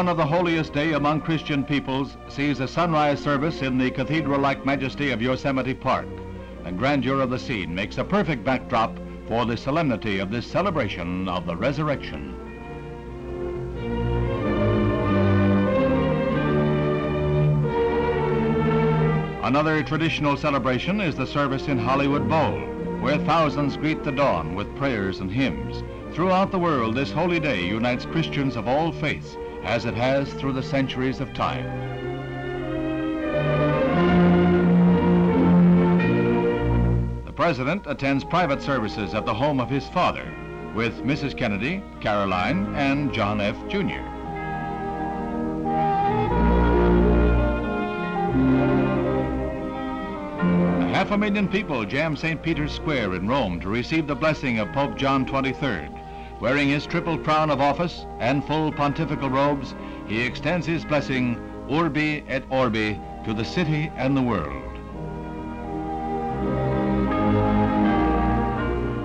dawn of the holiest day among Christian peoples sees a sunrise service in the cathedral-like majesty of Yosemite Park. The grandeur of the scene makes a perfect backdrop for the solemnity of this celebration of the resurrection. Another traditional celebration is the service in Hollywood Bowl, where thousands greet the dawn with prayers and hymns. Throughout the world, this holy day unites Christians of all faiths, as it has through the centuries of time. The president attends private services at the home of his father with Mrs. Kennedy, Caroline, and John F. Jr. Half a million people jammed St. Peter's Square in Rome to receive the blessing of Pope John XXIII. Wearing his triple crown of office and full pontifical robes, he extends his blessing, Urbi et Orbi, to the city and the world.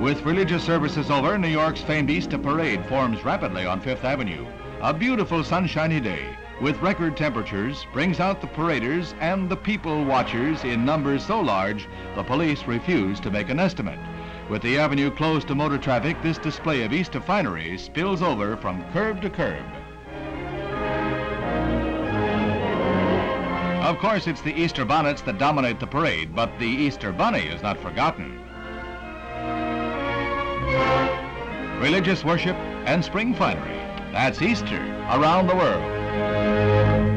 With religious services over, New York's famed Easter parade forms rapidly on Fifth Avenue. A beautiful sunshiny day with record temperatures brings out the paraders and the people watchers in numbers so large the police refuse to make an estimate. With the avenue closed to motor traffic, this display of Easter finery spills over from curb to curb. Of course, it's the Easter bonnets that dominate the parade, but the Easter bunny is not forgotten. Religious worship and spring finery, that's Easter around the world.